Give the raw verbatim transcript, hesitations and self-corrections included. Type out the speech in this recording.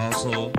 Also,